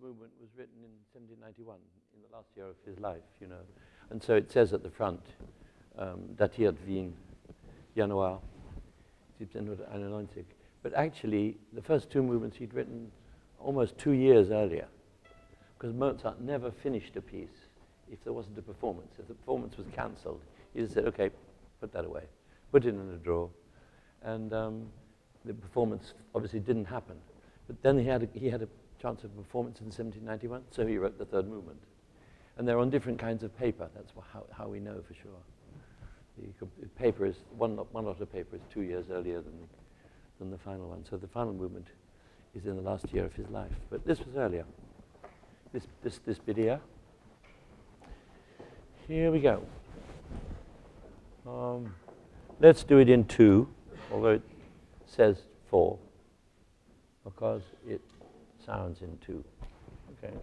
movement was written in 1791, in the last year of his life, you know. And so it says at the front, Datiert Wien, Januar, 1791. But actually, the first two movements he'd written almost 2 years earlier, because Mozart never finished a piece if there wasn't a performance. If the performance was cancelled, he just said, okay, put that away, put it in a drawer. And the performance obviously didn't happen. But then he had a chance of performance in 1791, so he wrote the third movement. And they're on different kinds of paper. That's how we know for sure. The paper is, one lot of paper is 2 years earlier than the final one. So the final movement is in the last year of his life. But this was earlier, this bit here. Here we go. Let's do it in two, although it says four, because it sounds in two. Okay.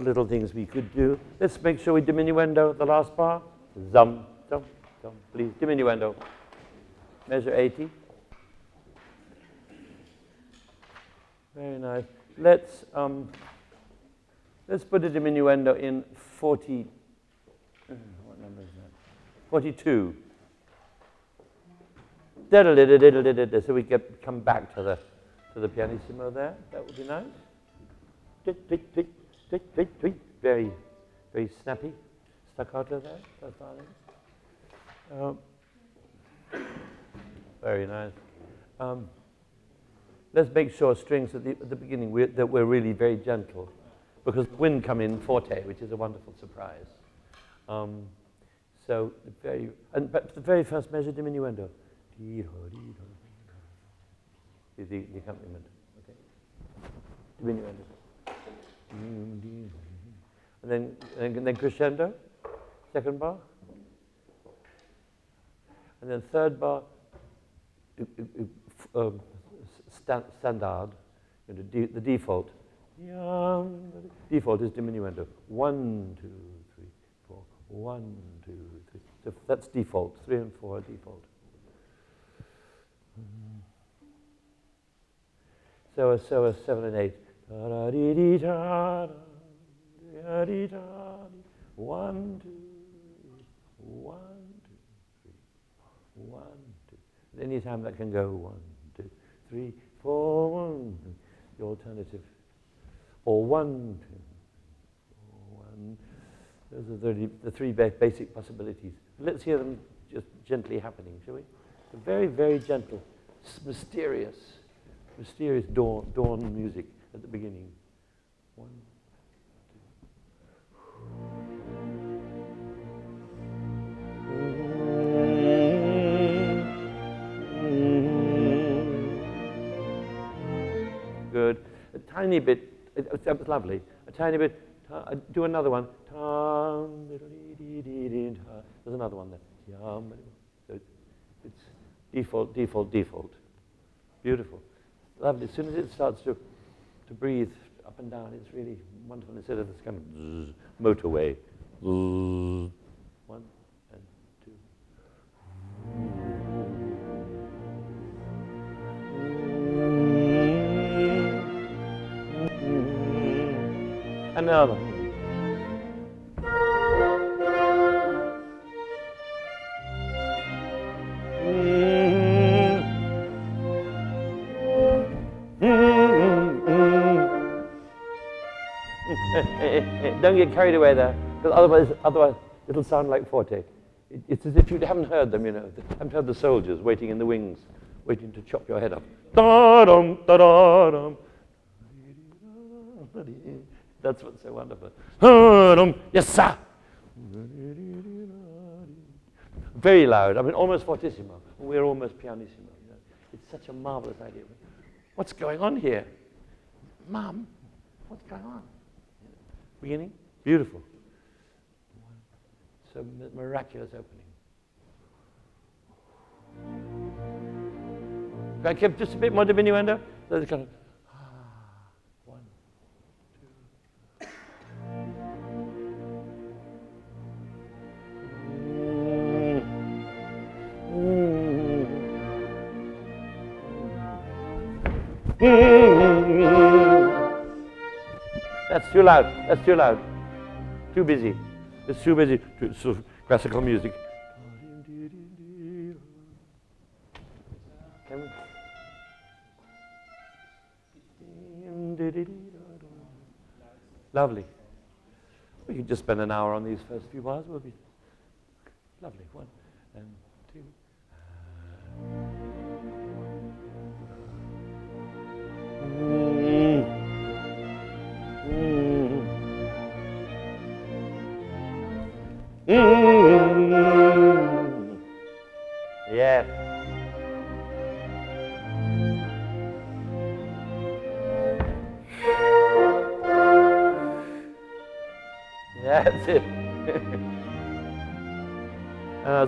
Little things we could do. Let's make sure we diminuendo the last bar. Zum, zum, zum, please. Diminuendo. Measure 80. Very nice. Let's put a diminuendo in 40. What number is that? 42. So we come back to the pianissimo there. That would be nice. Tick, tick, tick. Very, very snappy staccato there. Very nice. Let's make sure strings at the beginning that we're really very gentle. because the wind come in forte, which is a wonderful surprise. So the very, but the very first measure diminuendo, is the accompaniment. Okay, diminuendo, and then crescendo, second bar, and then third bar, standard, you know, the default. Default is diminuendo. 1, 2, 3, 4. 1, 2, 3. So that's default. 3 and 4 are default. So 7 and 8. 1, 2, 1, 2, 3, 1, 2. Any time that can go 1, 2, 3, 4. 1, 2. The alternative. Or 1, 2, 1. Those are the three basic possibilities. Let's hear them just gently happening, shall we? So very, very gentle, mysterious dawn music at the beginning. 1, 2. Good. A tiny bit. That was lovely. A tiny bit. Do another one. There's another one there. So it's default. Beautiful. Lovely. As soon as it starts to breathe up and down, it's really wonderful. Instead of this kind of motorway. 1 and 2. Another. Don't get carried away there, because otherwise it'll sound like forte. It's as if you haven't heard them, you know. Haven't heard the soldiers waiting in the wings, waiting to chop your head off. Da-dum, da-da-dum. That's what's so wonderful. Yes, sir. Very loud. I mean, almost fortissimo. We're almost pianissimo. You know? It's such a marvelous idea. What's going on here? Mom, what's going on? Beginning? Beautiful. So miraculous opening. Can I keep just a bit more diminuendo? That's kind of. That's too loud. That's too loud. Too busy. It's too busy. It's classical music. Lovely. We could just spend an hour on these first few bars. We'll be lovely. 1 and 2. Yeah. Yeah, that's it.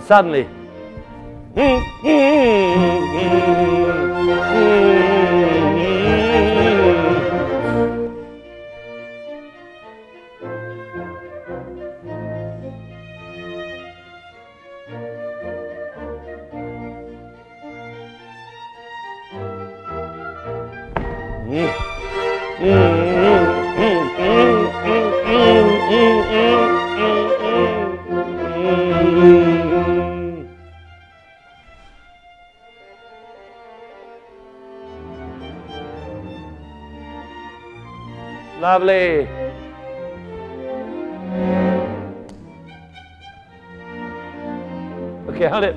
Suddenly. Lovely. Okay, hold it.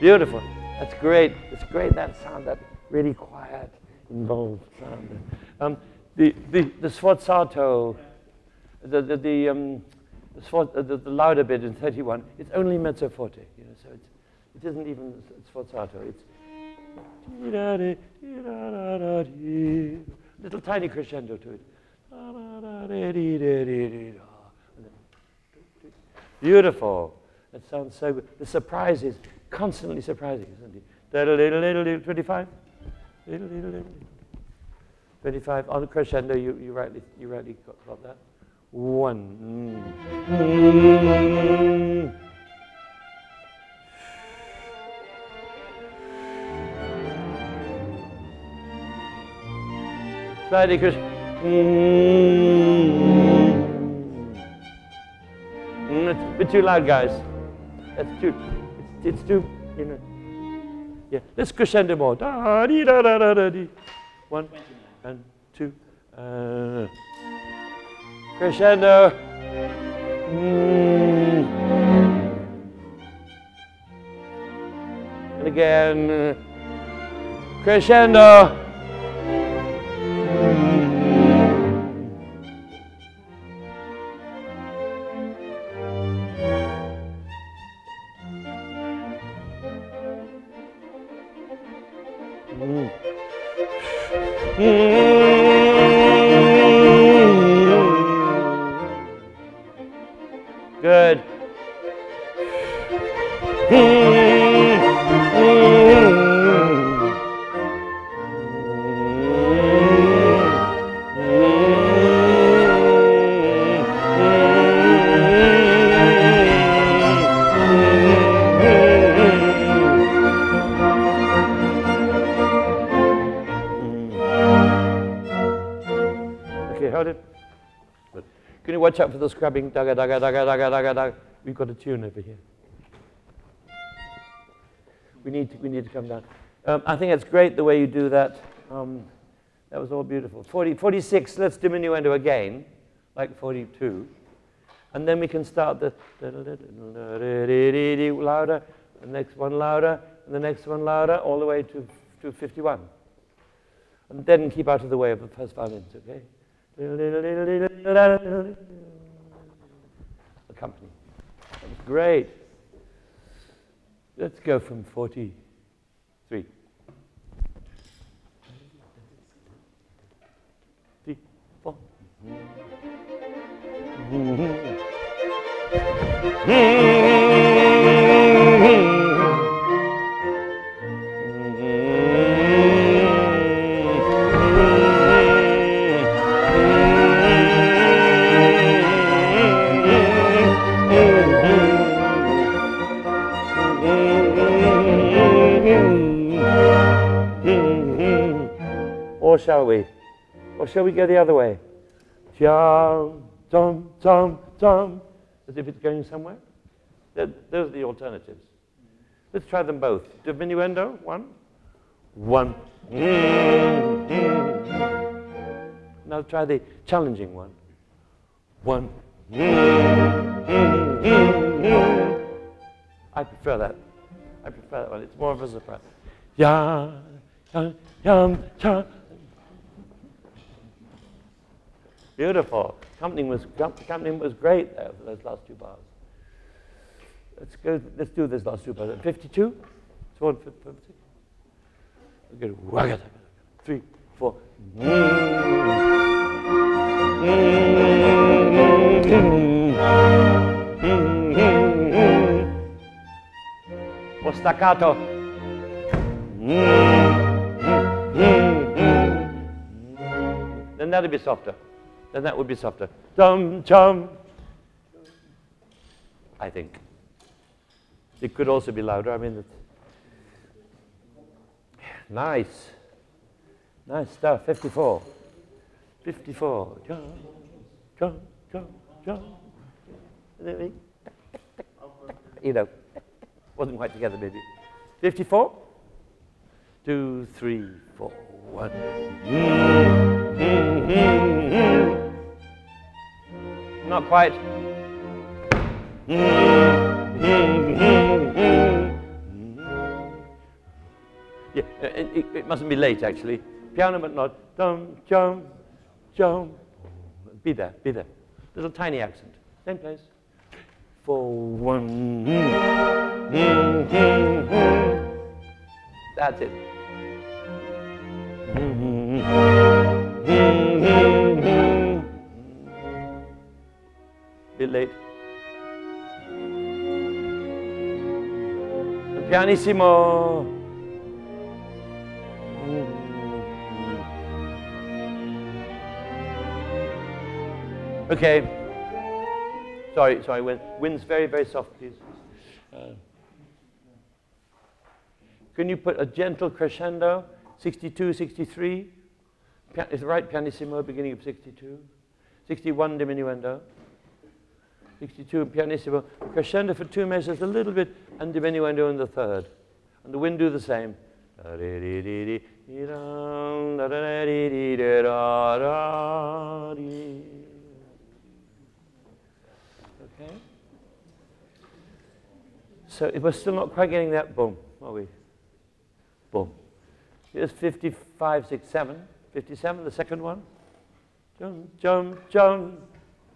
Beautiful. That's great. It's great, that sound, that really quiet, involved sound. The sforzato, the louder bit in 31, it's only mezzo forte, you know, so it isn't even sforzato. It's little tiny crescendo to it. Beautiful. That sounds so good. The surprise is constantly surprising, isn't it? 25? 25 on the crescendo, you rightly got that. 1. Mm. Slightly crescendo. Mm. Mm, it's a bit too loud, guys. That's too. It's too. You know. Yeah. Let's crescendo more. Da dee da da da da dee. 1. And 2, crescendo. And again, crescendo. Watch out for the scrubbing. Daga, daga, daga, daga, daga, daga. We've got a tune over here. We need to come down. I think it's great the way you do that. That was all beautiful. 46. Let's diminuendo again, like 42, and then we can start the louder, the next one louder, and the next one louder, all the way to 51. And then keep out of the way of the first violins. Okay. The company. That was great. Let's go from 43. Three, 4. Or shall we? Or shall we go the other way? Tom, tom, tom. As if it's going somewhere. Those are the alternatives. Let's try them both. Diminuendo, 1. Now try the challenging one. 1. I prefer that. I prefer that one. It's more of a surprise. Yeah, yum, yum. Beautiful. Company was great there for those last two bars. Let's do those last two bars. 52? 52. Good. 3, 4. Or staccato. Then that'll be softer. Then that would be softer. Chum, chum. I think. It could also be louder. I mean, it's nice. Nice stuff. 54. 54. Chum, chum, chum, chum. You know, wasn't quite together, maybe. 54. 2, 3, 4, 1. Not quite. Yeah, it mustn't be late actually. Piano, but not. Dum, chum. jump. Be there, be there. Little tiny accent. Then place. For one. That's it. Bit late. Pianissimo. Okay. Sorry, sorry, winds very, very soft, please. Can you put a gentle crescendo? 62, 63. Is the right pianissimo, beginning of 62. 61 diminuendo. 62 pianissimo. Crescendo for two measures, a little bit, and diminuendo in the third. And the wind do the same. Okay. So if we're still not quite getting that, boom, are we? Boom. Here's 55, 6, 7. 57, the second one. Jump, jump, jump,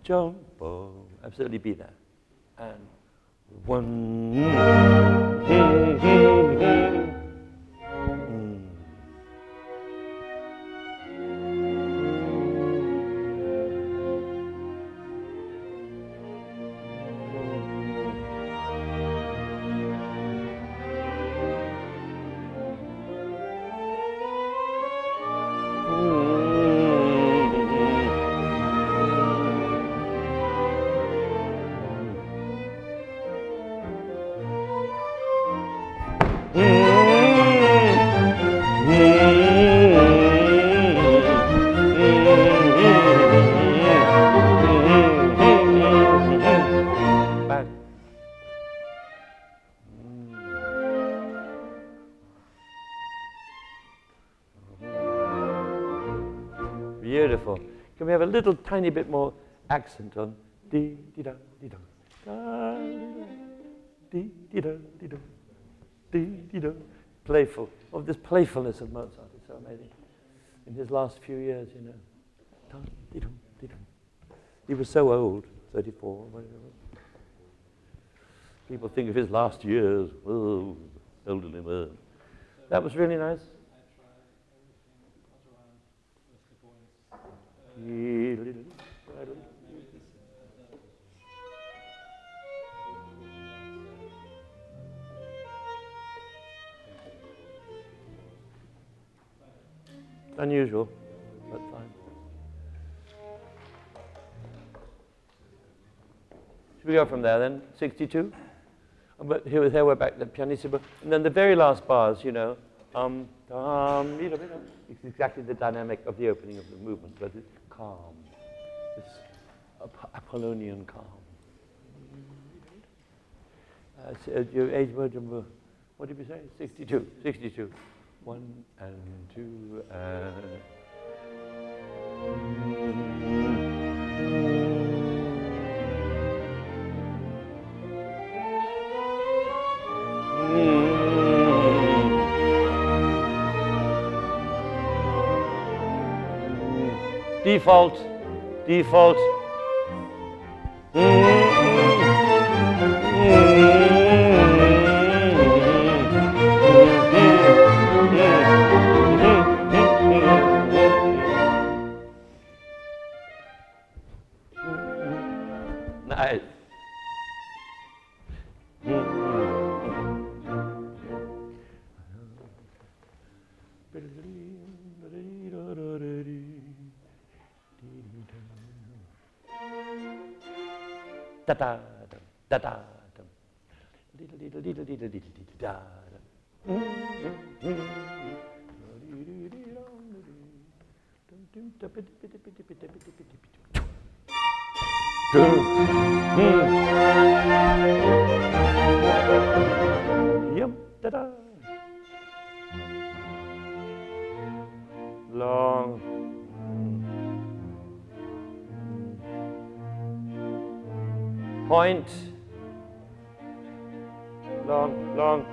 jump, boom. Absolutely be there. And one. Little tiny bit more accent on dee dee da dee da dee dee da dee da dee dee da. Playful. Of this playfulness of Mozart is so amazing. In his last few years, you know, dee da dee da. He was so old, 34. Whatever. People think of his last years. Oh, elderly man. That was really nice. Unusual, but fine. Should we go from there then? 62? But here we're back to pianissimo. And then the very last bars, you know. It's exactly the dynamic of the opening of the movement, but it's calm. It's Apollonian calm. What did we say? 62. 62. One and two and... Default, default. Nice. Da da da da. Long. Point, long, long.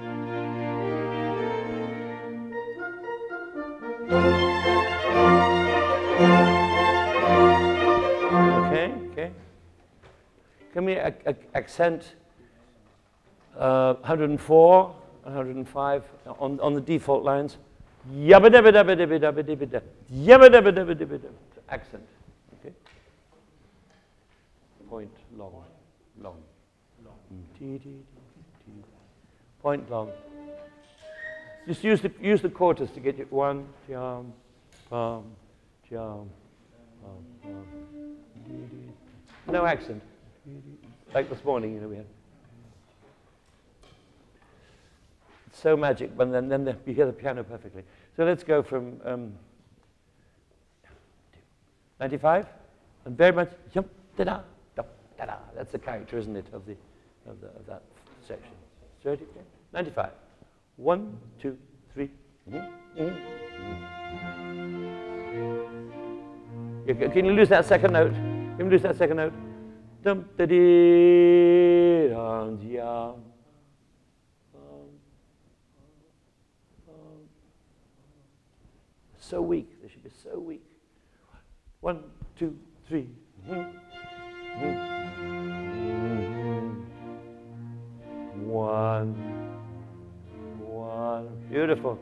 give me accent 104, 105 on the default lines. Accent. Okay. Point long, long, long. Point long. Just use the quarters to get you one. Jam, pam, jam, pam, pam. No accent. Like this morning, you know, we had. It's so magic, but then you hear the piano perfectly. So let's go from 95, and very much jump da da da da. That's the character, isn't it, of that section? 30, 95. 1, 2, 3. Can you lose that second note? Can you lose that second note? Dum da dee dum da. So weak. They should be so weak. 1, 2, 3. One. Beautiful.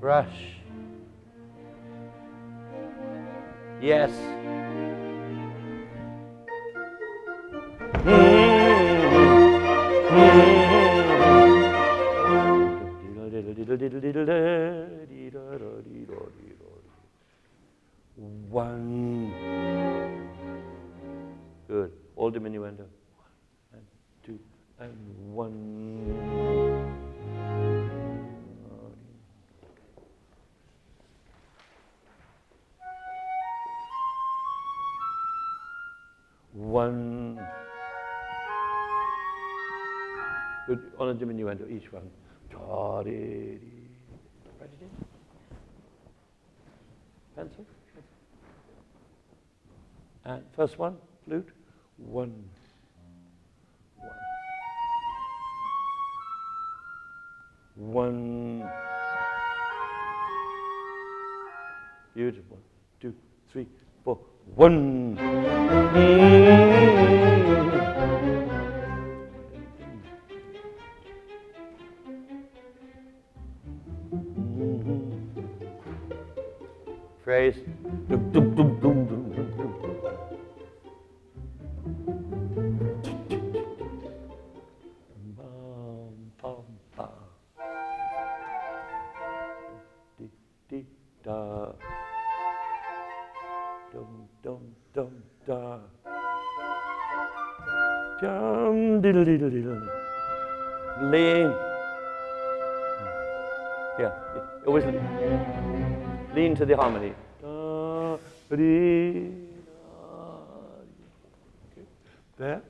Brush. Yes. One. Good. All diminuendo. 1 and 2 and 1. One. Good. On a diminuendo, each one. Write it in. Pencil. And first one, flute. 1, 1, 1. Beautiful. 1, 2, 3, 4. 1. Phrase. Dum, dum, dum, dum, dum, dum, to the harmony. There.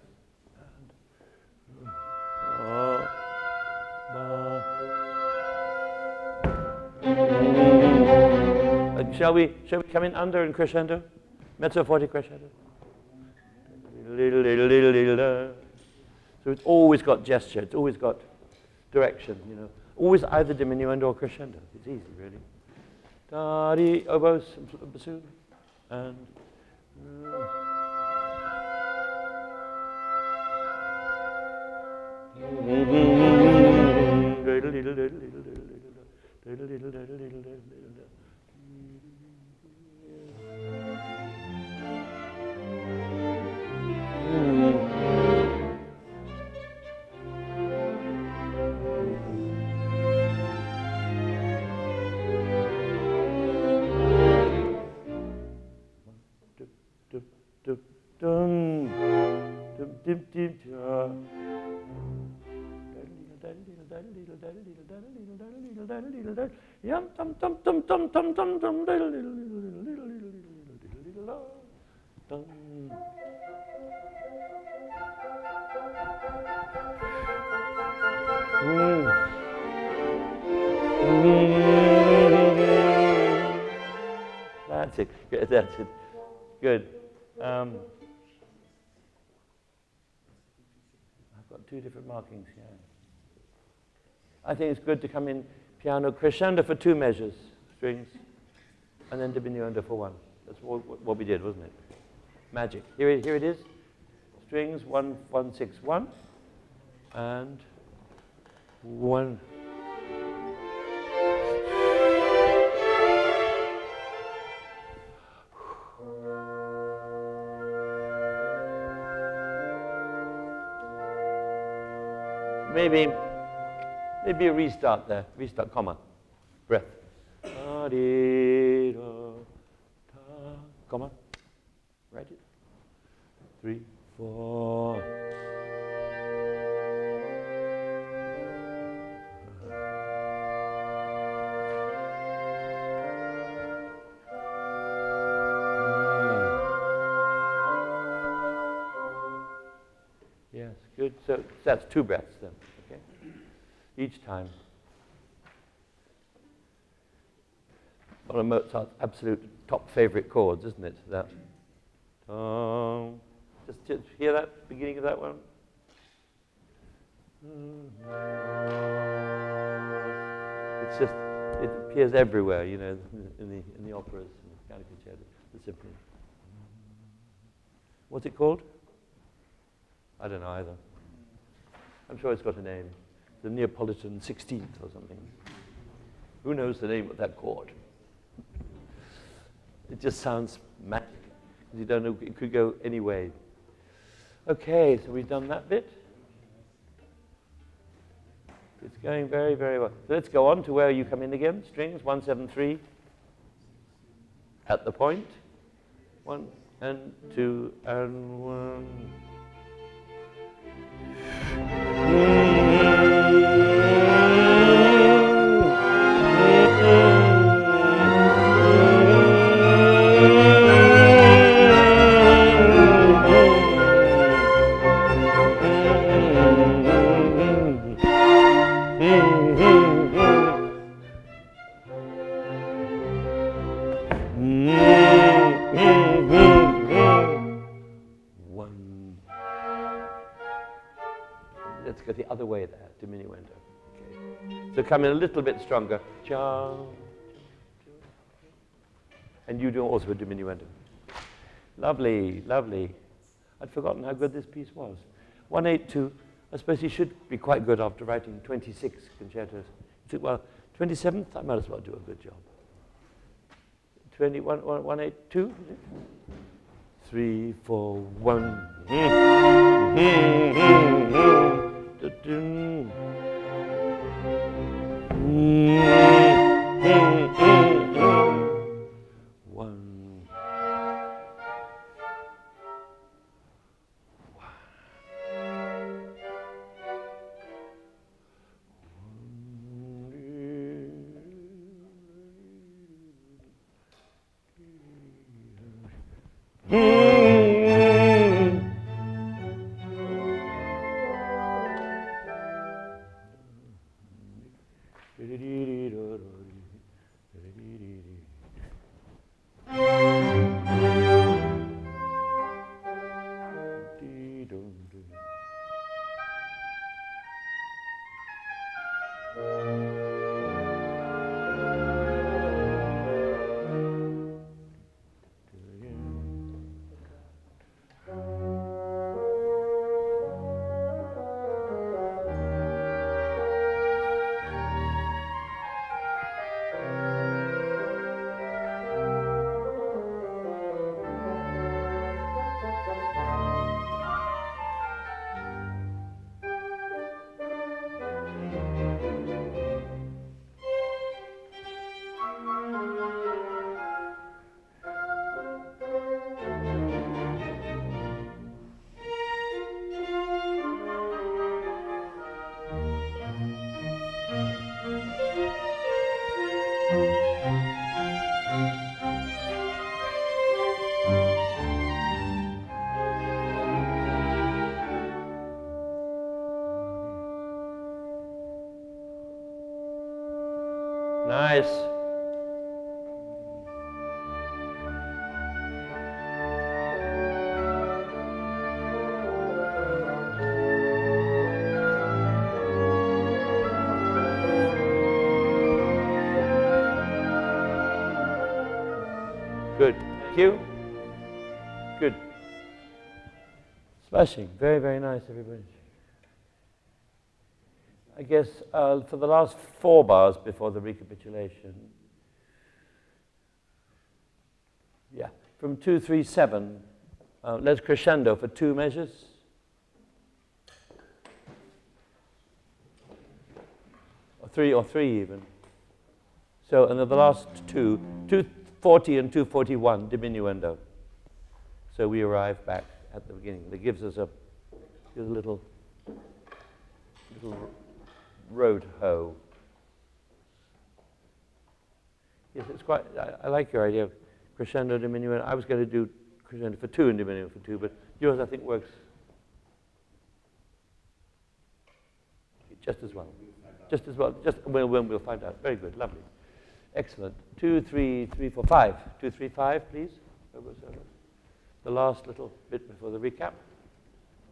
Shall we come in under and crescendo? Mezzo forte crescendo. So it's always got gesture. It's always got direction. You know, always either diminuendo or crescendo. It's easy, really. Da, di, oboes, bassoon, and that's it. Good, that's it. Good. I've got two different markings here. I think it's good to come in piano crescendo for 2 measures, strings, and then diminuendo for 1. That's what we did, wasn't it? magic. Here it is, strings 1, 1, 6, 1, and 1. Maybe a restart there. Restart, comma, breath. Comma, write it. 3, 4. Yes, good. So that's 2 breaths then. Each time. One of Mozart's absolute top favorite chords, isn't it? That. Just hear that beginning of that one. It's just, it appears everywhere, you know, in the operas and the pianoconcertos, the symphony. What's it called? I don't know either. I'm sure it's got a name. The Neapolitan 16th or something. Who knows the name of that chord? It just sounds magic. You don't know, it could go any way. Okay, so we've done that bit. It's going very, very well. So let's go on to where you come in again. Strings 1, 7, 3. At the point. 1 and 2 and 1. Come in a little bit stronger. And you do also a diminuendo. Lovely, lovely. I'd forgotten how good this piece was. 182. I suppose he should be quite good after writing 26 concertos. Well, 27th, I might as well do a good job. 21, 182. 3, 4, 1. Good. Thank you. Good. Smashing. Very, very nice, everybody. I guess for the last 4 bars before the recapitulation, yeah, from 2, 3, 7, let's crescendo for 2 measures. Or 3 even. So, and then the last 2, 240 and 241, diminuendo. So we arrive back at the beginning. That gives us a little road hoe. Yes, it's quite, I like your idea of crescendo, diminuendo. I was going to do crescendo for 2 and diminuendo for 2, but yours I think works just as well. Just as well, just when we'll find out. Very good, lovely. Excellent. 2, 3, 3, 4, 5. 2, 3, 5, please. The last little bit before the recap.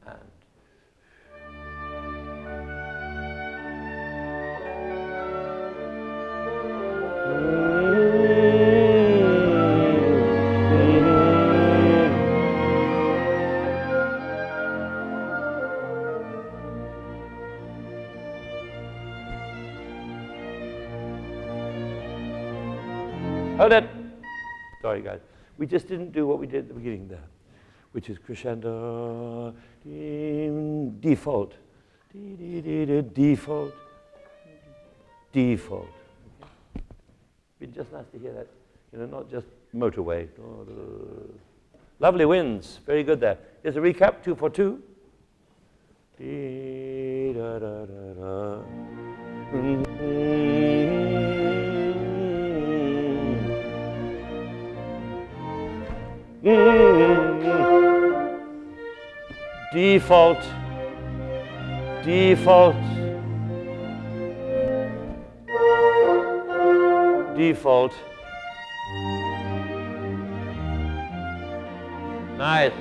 And hold it. Sorry, guys. We just didn't do what we did at the beginning there, which is crescendo, default, default, default. Okay. It'd be just nice to hear that, you know, not just motorway. Lovely winds. Very good there. Here's a recap, 2, 4, 2. Default, default, default. Nice.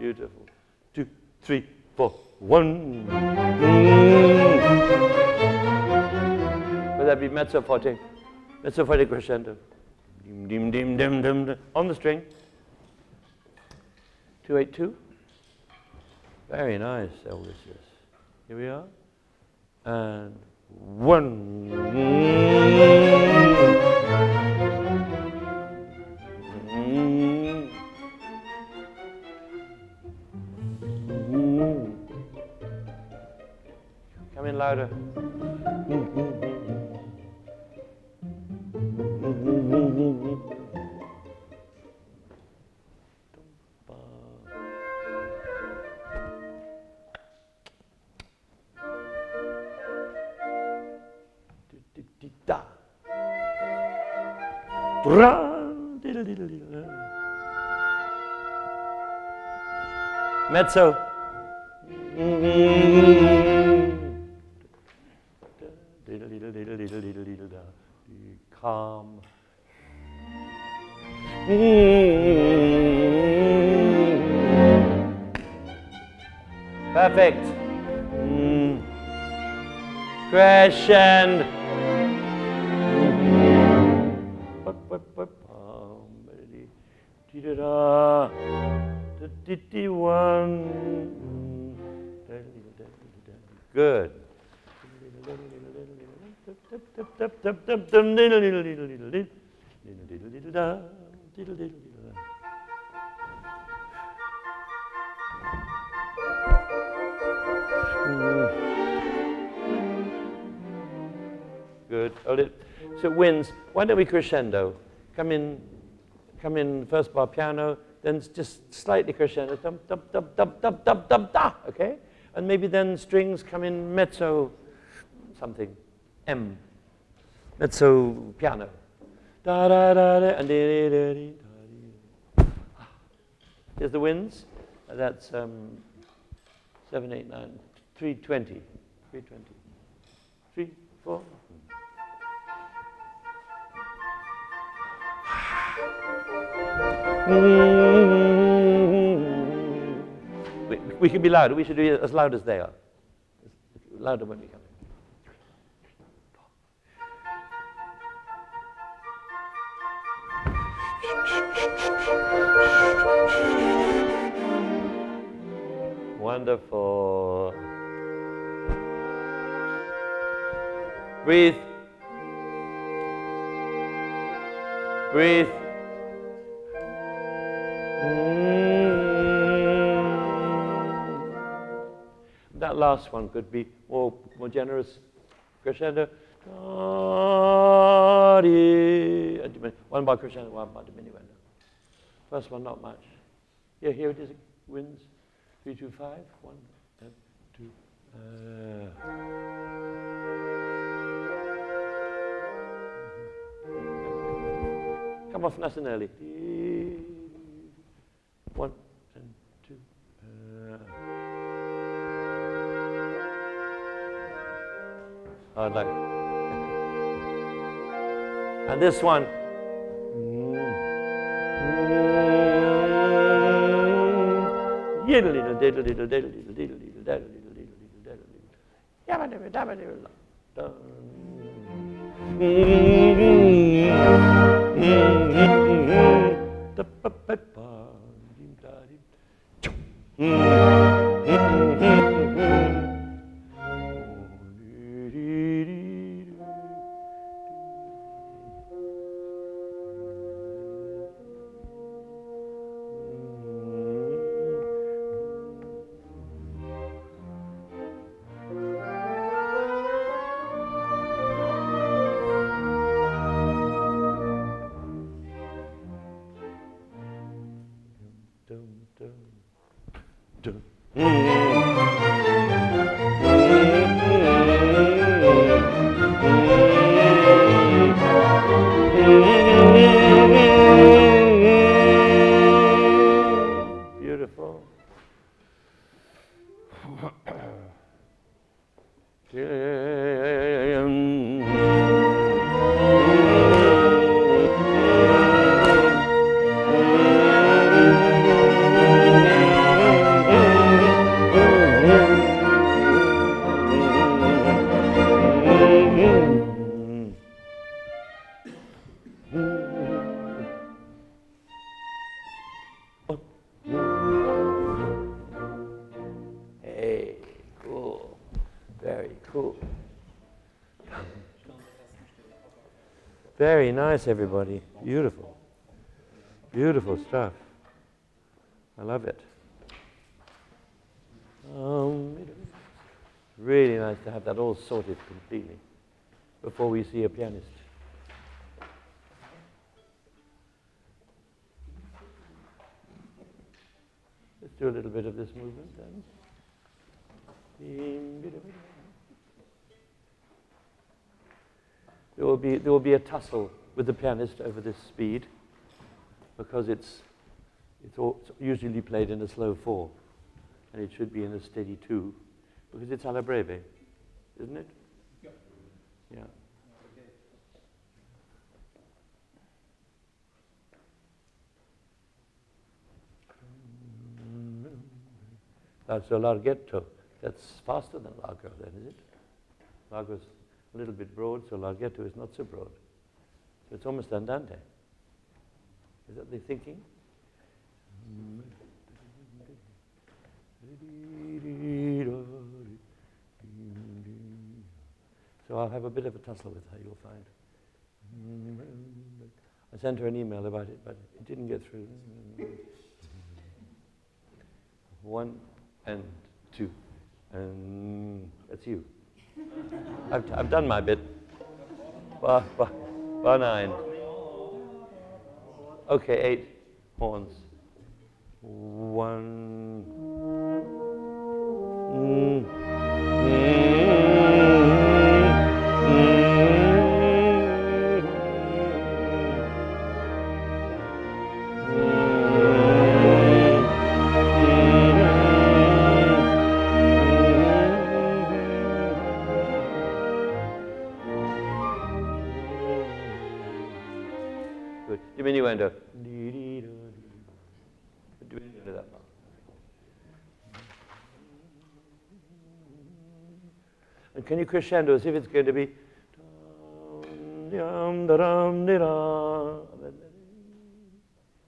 Beautiful. 2, 3, 4, 1. Would that be mezzo forte? Mezzo forte crescendo. Dim, dim, dim, dim, dim, dim. On the string. 2, 8, 2. Very nice, Elvis. Here we are. And 1. Louder. Mezzo. Calm. Perfect. Crescendo. Good. Good. Hold it. So it wins. Why don't we crescendo? Come in first bar piano, then just slightly crescendo. Dum, dum, dum, dum, dum, dum, dum, da. Okay? And maybe then strings come in mezzo something. M. Mezzo piano. Da da da da and da da da. Here's the winds. That's 7, 8, 9. 320. 320. 3, 4. We can be louder. We should be as loud as they are. Louder when we come in. Wonderful. Breathe. Breathe. That last one could be more generous. Crescendo. One bar crescendo, one bar diminuendo. First one, not much. Yeah, here it is. Winds. 3, 2, 5. 1, 2. Come off nice and early. 1 and 2. Hard luck. And this one. Very nice, everybody. Beautiful. Beautiful stuff. I love it. Really nice to have that all sorted completely before we see a pianist. Let's do a little bit of this movement then. There will be a tussle with the pianist over this speed, because it's usually played in a slow 4, and it should be in a steady 2, because it's alla breve, isn't it? Yeah. Yeah. That's a larghetto. That's faster than largo, then, is it? Largo's a little bit broad, so larghetto is not so broad. So it's almost andante. Is that the thinking? So I'll have a bit of a tussle with her, you'll find. I sent her an email about it, but it didn't get through. 1 and 2. It's you. I've done my bit. Bar 9. Okay, 8 horns. 1. Diminuendo. Diminuendo that part. And can you crescendo as if it's going to be?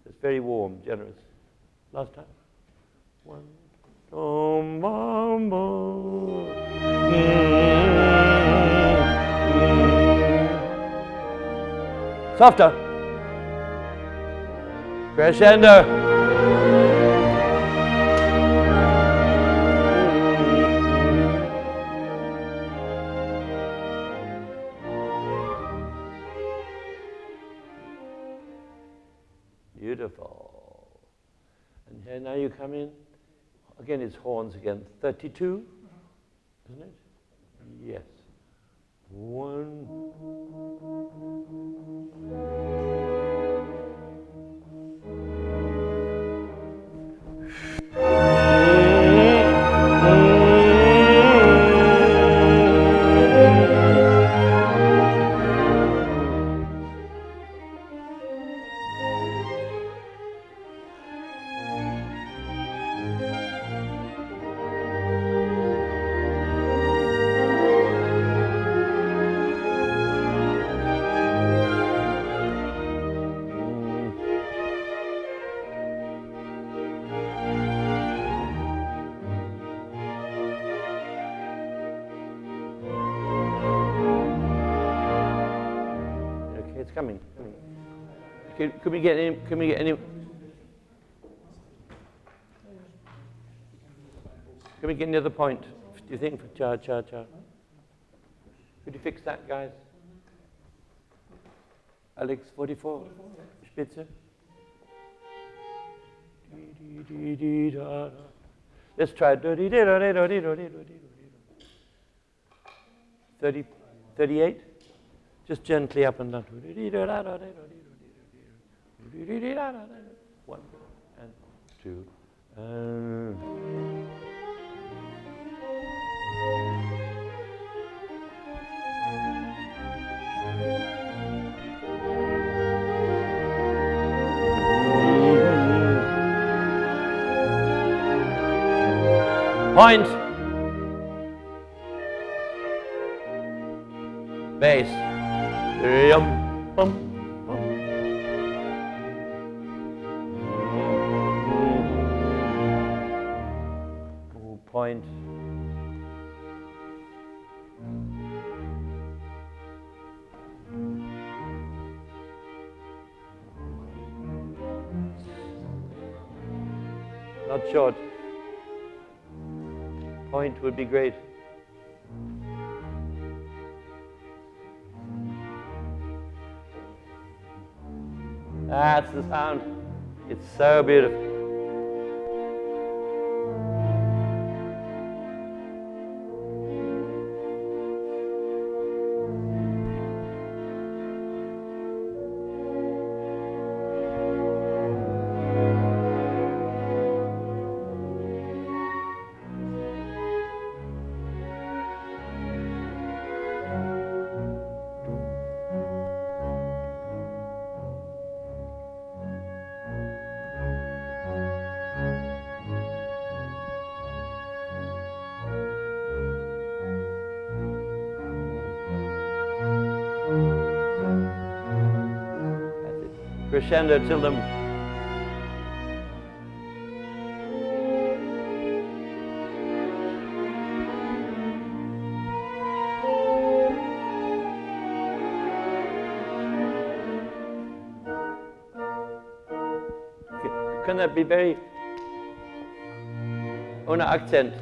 It's very warm, generous. Last time. 1. Softer. Crescendo. Beautiful. And here now you come in. Again, it's horns again. 32, isn't it? Yes. 1. Could we get any? Can we get any? Can we get another point? Do you think for cha cha cha? Could you fix that, guys? Alex, 44, Spitze. Let's try 38. Just gently up and down. 1 and 2. Point. Bass. Point. Not short. Point would be great. That's the sound. It's so beautiful. Crescendo till them. Can that be very ohne Akzent?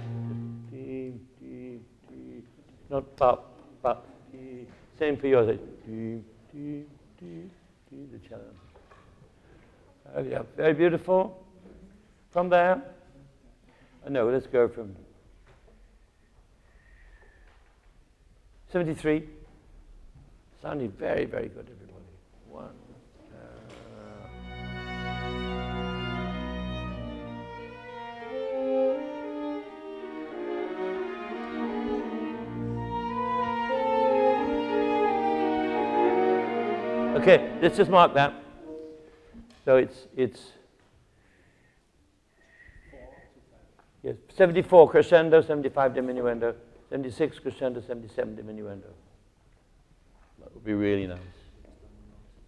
not pa, pa, ti. Same for yours. Ti, ti, ti, ti, the cello. Yeah, very beautiful. From there, no, let's go from 73. Sounded very, very good, everybody. One. Okay, let's just mark that. So it's 74 crescendo, 75 diminuendo, 76 crescendo, 77 diminuendo. That would be really nice.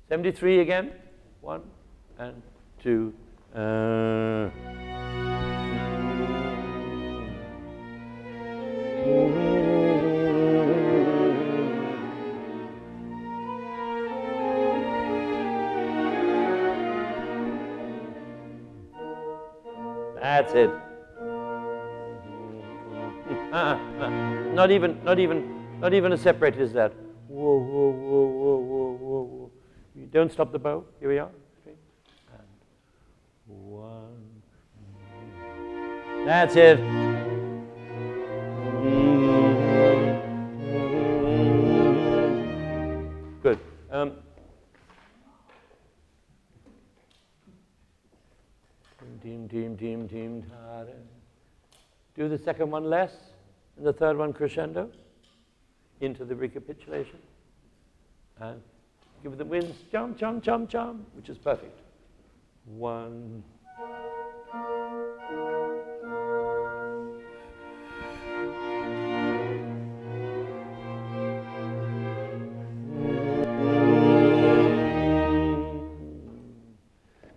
73 again. One and two. That's it. Not even a separated is that. Whoa, whoa, whoa, whoa, whoa, whoa, whoa. You don't stop the bow. Here we are. And one. That's it. Good. Do the second one less, and the third one crescendo into the recapitulation, and give it the winds, chum, chum, chum, chum, which is perfect. One.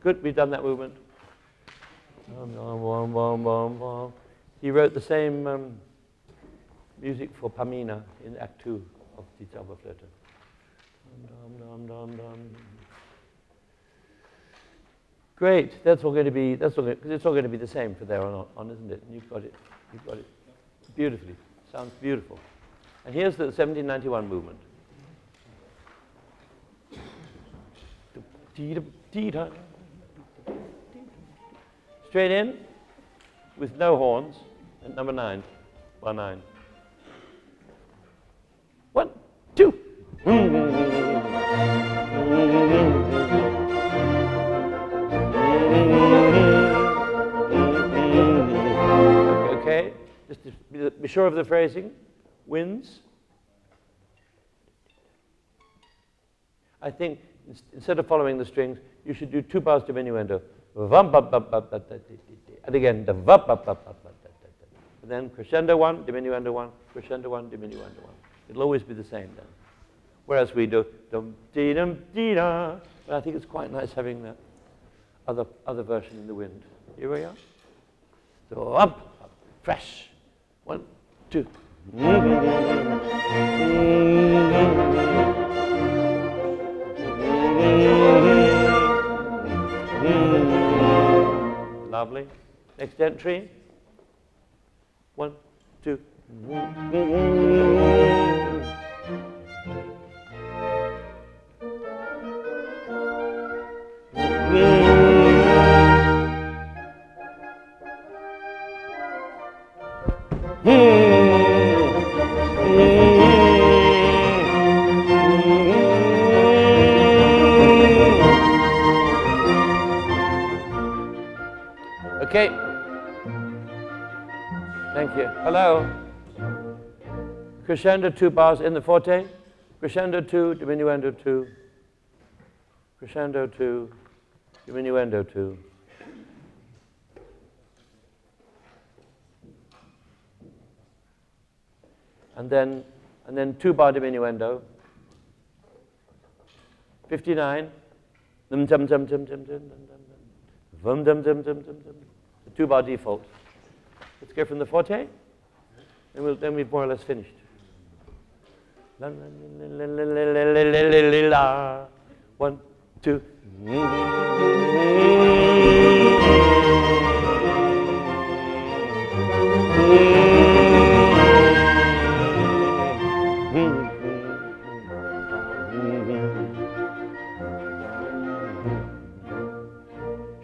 Good, we've done that movement. He wrote the same music for Pamina in Act 2 of the Zauberflöte. Great, it's all going to be the same from there on, isn't it? And you've got it beautifully. Sounds beautiful. And here's the 1791 movement. Straight in, with no horns, at number 9, bar 9. 1, 2. Okay, just to be sure of the phrasing. Winds. I think instead of following the strings, you should do 2 bars diminuendo. And again, the and then crescendo 1, diminuendo 1, crescendo 1, diminuendo 1. It'll always be the same then. Whereas we do dum dee dum dee da. But I think it's quite nice having that other version in the wind. Here we are. So up, up, fresh. 1, 2. Lovely. Next entry. 1, 2. Okay. Thank you. Hello. Crescendo 2 bars in the forte. Crescendo 2, diminuendo 2. Crescendo 2, diminuendo 2. And then 2 bar diminuendo. 59. Dum dum dum dum dum dum dum dum dum dum dum. 2 bar default. Let's go from the forte, and then we've more or less finished. La 1, 2.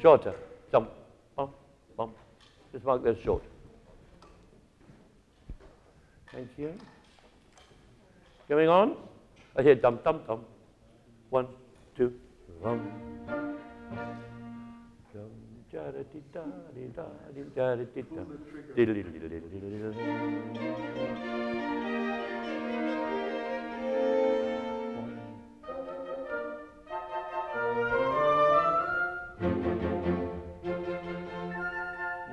Shorter. Jump. Bump. Bump. Just mark that short. Thank you. Going on? I hear dum dum dum. 1, 2, dum. Dum da da da da da da da.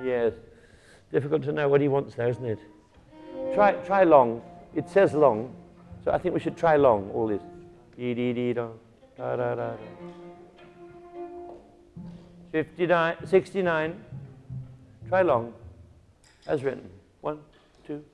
Yes, difficult to know what he wants there, isn't it? Try long. It says long, so I think we should try long. All this. Dee dee dee da da da da. 59, 69. Try long, as written. 1, 2.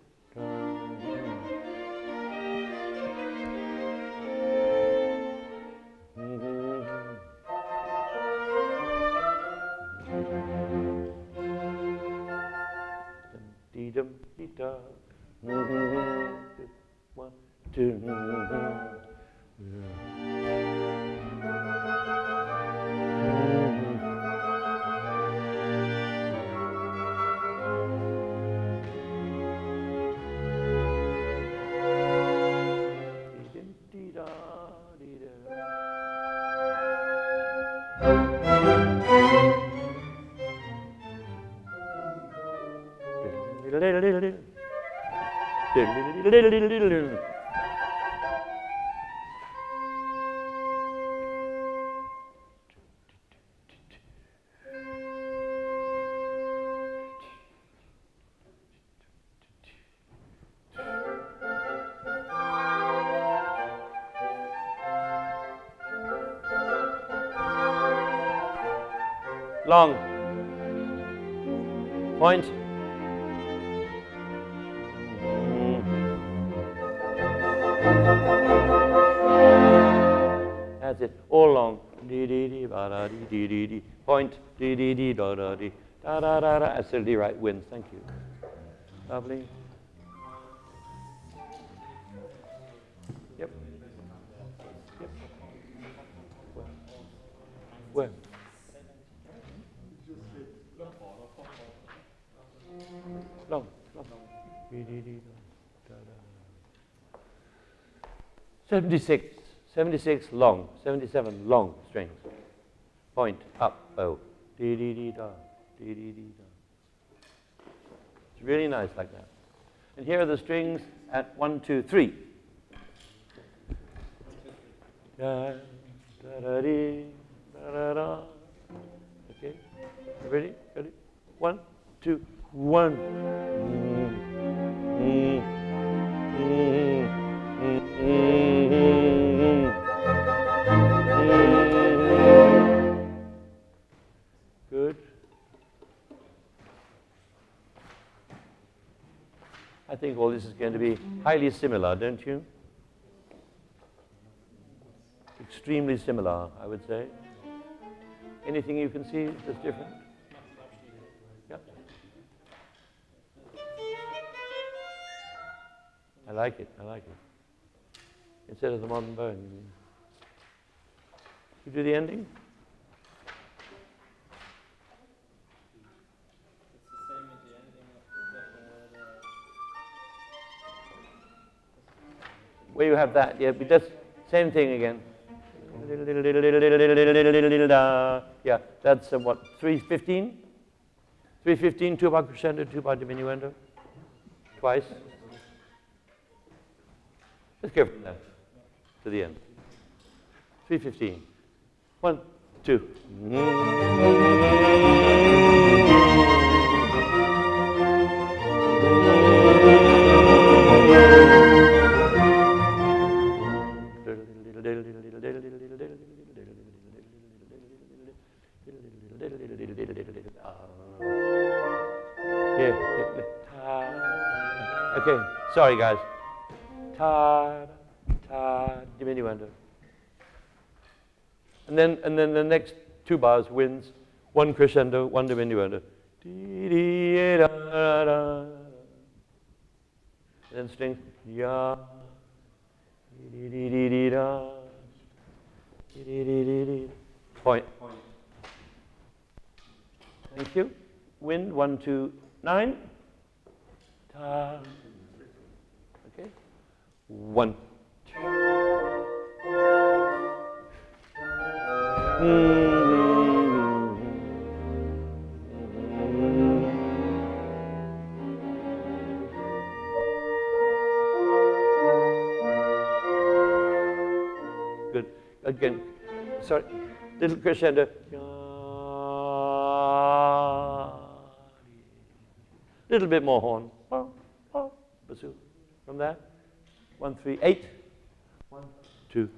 Long. Point. That's it. All long. Dee dee dee ba da dee dee dee dee. Point. Dee dee dee da da dee. Da da da da. Absolutely right. Wins. Thank you. Lovely. Yep. Yep. Where? Long, long. 76, 76 long, 77 long strings. Point up, oh. Dee dee dee da, dee dee dee da. It's really nice like that. And here are the strings at 1, 2, 3. Da da dee da da da. Okay, ready? Ready? 1, 2, 1. Good. I think all this is going to be highly similar, don't you? Extremely similar, I would say. Anything you can see that's different? I like it, I like it. Instead of the modern bone, you mean. You do the ending? It's the same with the ending of the where you have that, yeah, but that's same thing again. Yeah, that's what, 315? 315, 2-bar crescendo, 2-bar diminuendo. Twice. Let's go from there to the end. 315. 1, 2. Yeah. Okay, sorry guys. Ta, ta, diminuendo. And then the next 2 bars wins 1 crescendo, 1 diminuendo. And then strings. Ya, di di di di da, di di di di. Point. Thank you. Wind, 1, 2, 9. Okay. 1, 2. Good. Again. Sorry. Little crescendo. Little bit more horn. From there. 1, 3, 8. 1, 2.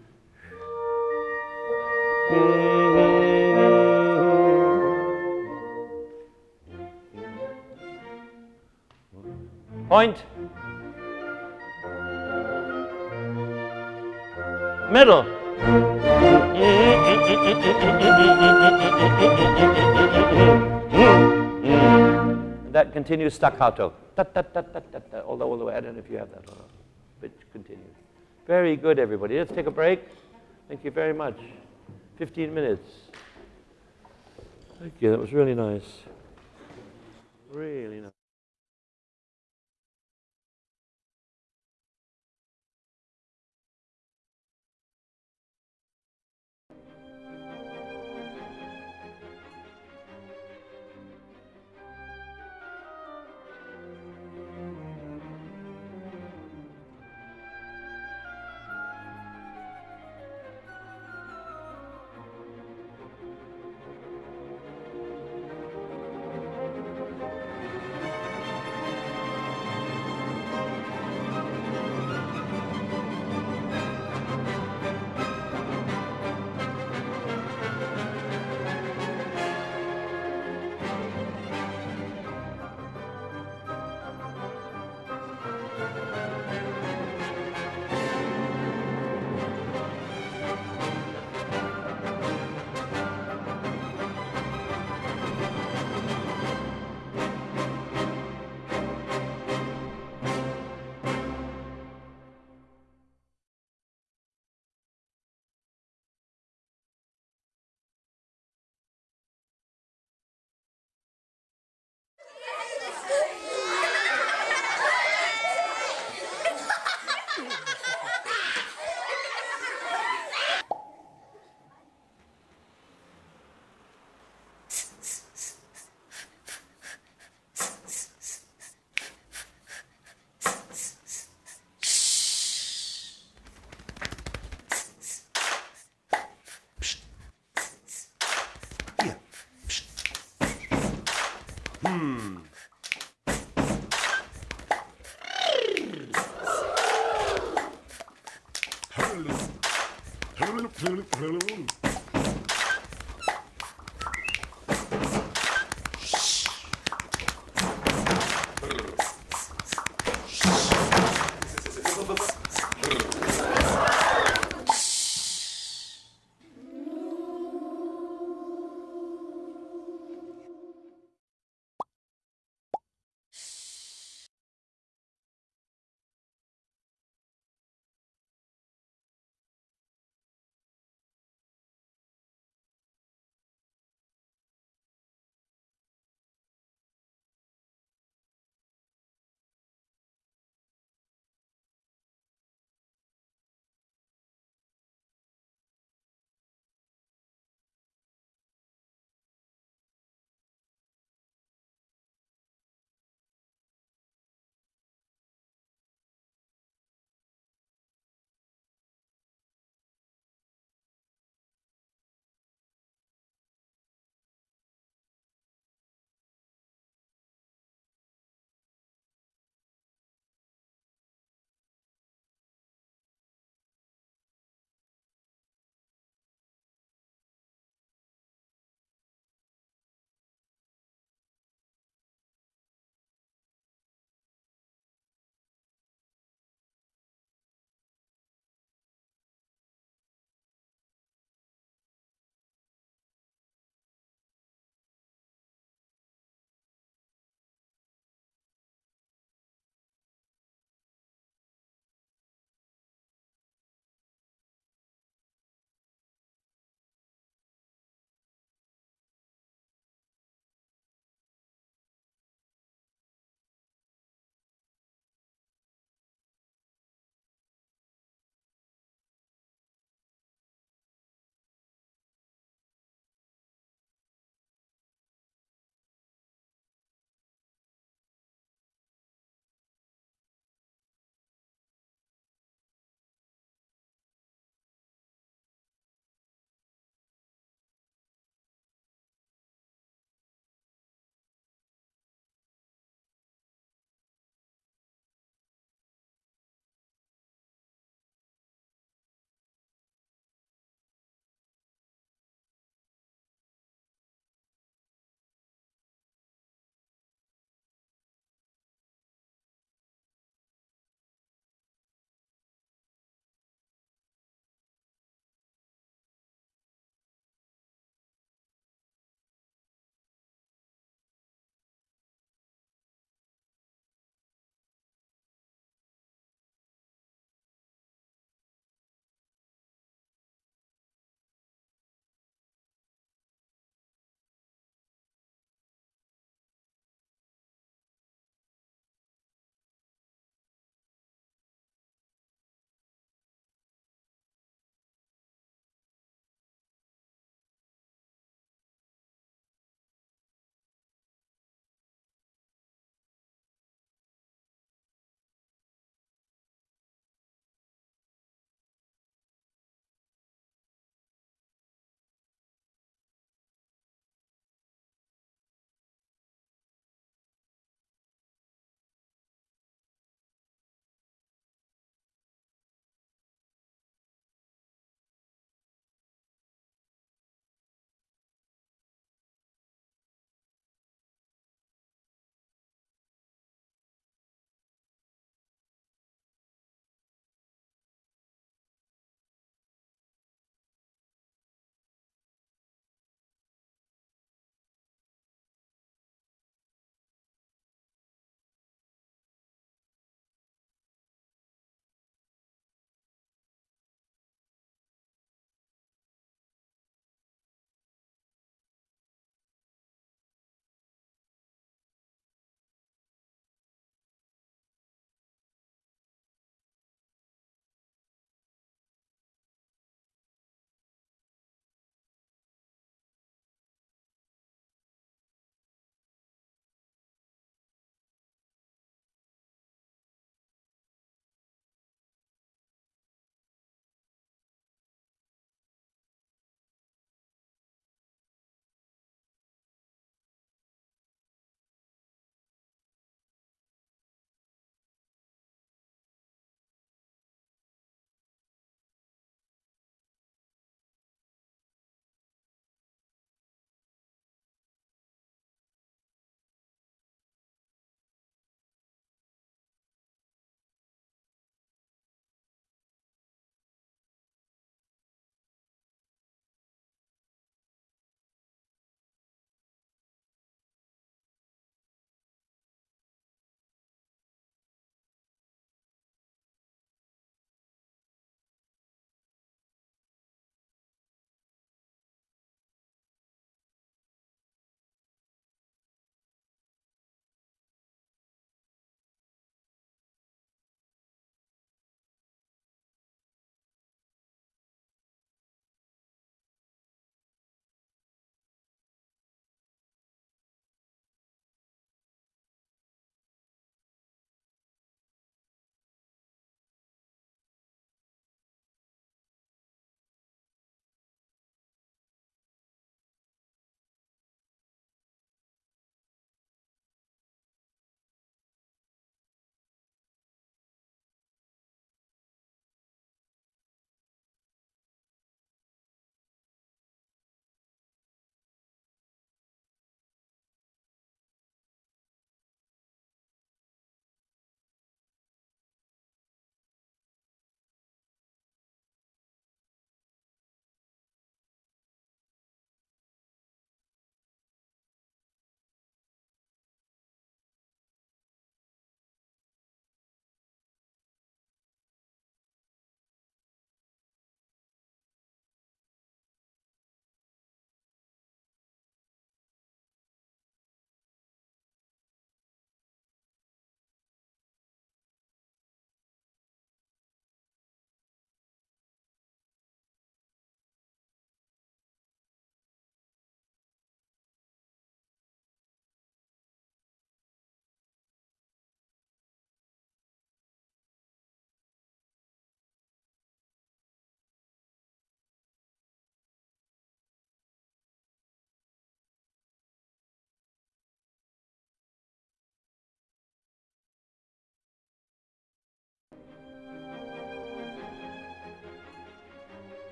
Point. Middle. That continues staccato. Da, da, da, da, da, da. Although, all the way, I don't know if you have that or not, but continues. Very good, everybody. Let's take a break. Thank you very much. 15 minutes. Thank you. That was really nice. Really nice.